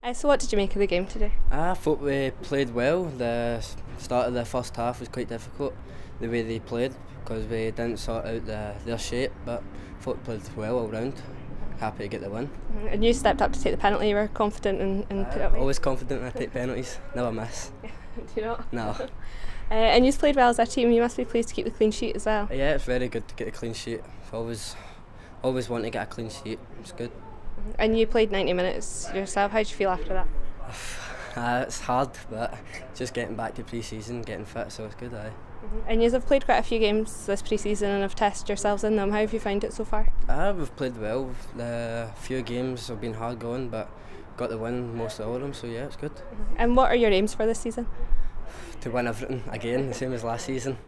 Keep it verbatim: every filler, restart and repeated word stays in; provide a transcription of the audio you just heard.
Uh, so what did you make of the game today? I thought we played well. The start of the first half was quite difficult, the way they played, because we didn't sort out the, their shape, but I thought we played well all round. Happy to get the win. And you stepped up to take the penalty, you were confident and, and uh, put it away? Always confident when I take penalties, never miss. Do you not? No. Uh, and you've played well as a team, you must be pleased to keep the clean sheet as well. Yeah, it's very good to get a clean sheet. Always, always want to get a clean sheet, it's good. And you played ninety minutes yourself, how did you feel after that? Uh, it's hard, but just getting back to pre-season, getting fit, so it's good, aye. Mm-hmm. And you have played quite a few games this pre-season and have tested yourselves in them. How have you found it so far? Uh, we've played well. The few games have been hard going, but got the win most of all of them, so yeah, it's good. Mm-hmm. And what are your aims for this season? To win everything again, the same as last season.